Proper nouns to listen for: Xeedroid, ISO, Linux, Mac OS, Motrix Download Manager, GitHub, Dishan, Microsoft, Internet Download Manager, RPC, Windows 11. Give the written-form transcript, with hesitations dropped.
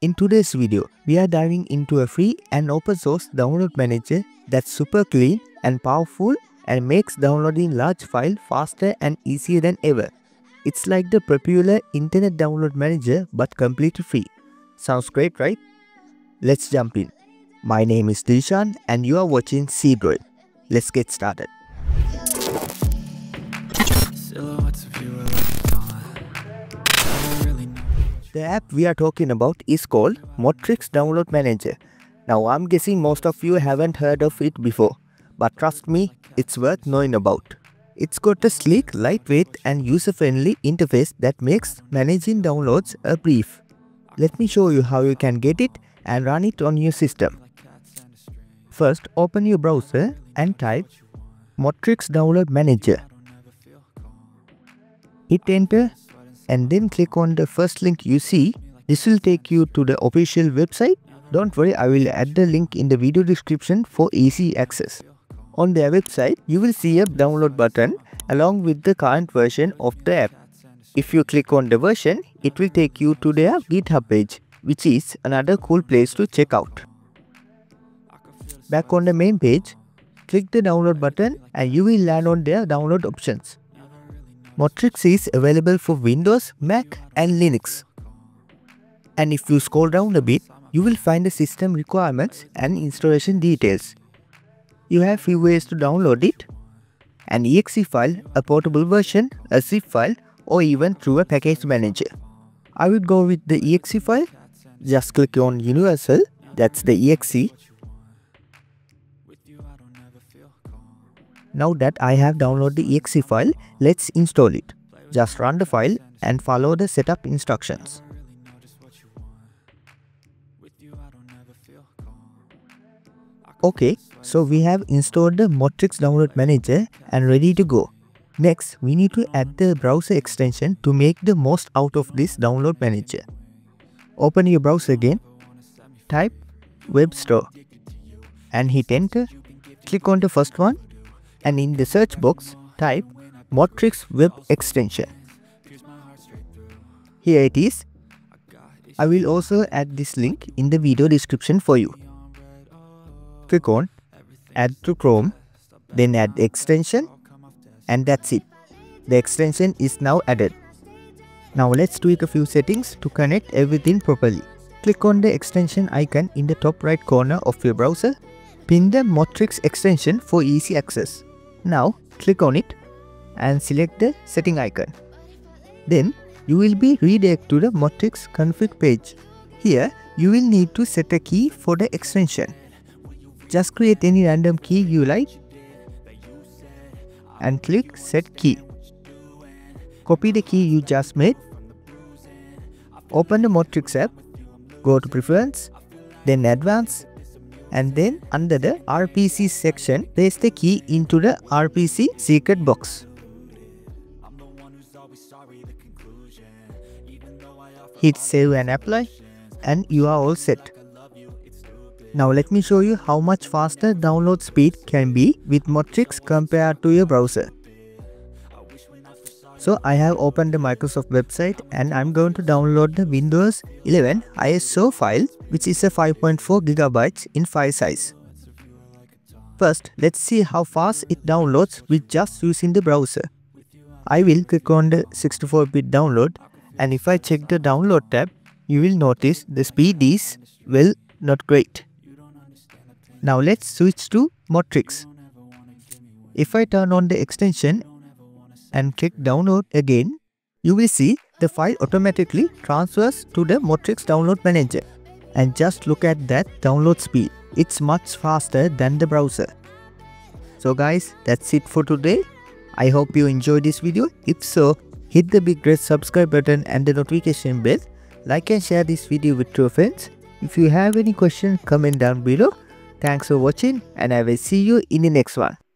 In today's video, we are diving into a free and open source download manager that's super clean and powerful and makes downloading large files faster and easier than ever. It's like the popular internet download manager but completely free. Sounds great, right? Let's jump in. My name is Dishan and you are watching Xeedroid. Let's get started. The app we are talking about is called Motrix Download Manager. Now I'm guessing most of you haven't heard of it before, but trust me, it's worth knowing about. It's got a sleek, lightweight and user-friendly interface that makes managing downloads a breeze. Let me show you how you can get it and run it on your system. First, open your browser and type Motrix Download Manager. Hit enter and then click on the first link you see. This will take you to the official website. Don't worry, I will add the link in the video description for easy access. On their website, you will see a download button along with the current version of the app. If you click on the version, it will take you to their GitHub page, which is another cool place to check out. Back on the main page, click the download button and you will land on their download options. Motrix is available for Windows, Mac and Linux. And if you scroll down a bit, you will find the system requirements and installation details. You have few ways to download it: an exe file, a portable version, a zip file, or even through a package manager. I would go with the exe file. Just click on Universal, that's the exe. Now that I have downloaded the exe file, let's install it. Just run the file and follow the setup instructions. Okay, so we have installed the Motrix Download Manager and ready to go. Next, we need to add the browser extension to make the most out of this download manager. Open your browser again, type web store and hit enter. Click on the first one and in the search box type Motrix web extension. Here it is. I will also add this link in the video description for you. Click on add to Chrome, then add extension, and that's it. The extension is now added. Now let's tweak a few settings to connect everything properly. Click on the extension icon in the top right corner of your browser. Pin the Motrix extension for easy access. Now click on it and select the setting icon. Then you will be redirected to the Motrix config page. Here you will need to set a key for the extension. Just create any random key you like and click set key. Copy the key you just made. Open the Motrix app, go to preference, then advanced, and then under the RPC section, place the key into the RPC secret box. Hit save and apply and you are all set. Now let me show you how much faster download speed can be with Motrix compared to your browser. So I have opened the Microsoft website and I'm going to download the Windows 11 ISO file, which is a 5.4 GB in file size. First, let's see how fast it downloads with just using the browser. I will click on the 64-bit download and if I check the download tab, you will notice the speed is, well, not great. Now let's switch to Motrix. If I turn on the extension and click download again, you will see the file automatically transfers to the Motrix Download Manager. And just look at that download speed. It's much faster than the browser. So guys, that's it for today. I hope you enjoyed this video. If so, hit the big red subscribe button and the notification bell. Like and share this video with your friends. If you have any questions, comment down below. Thanks for watching and I will see you in the next one.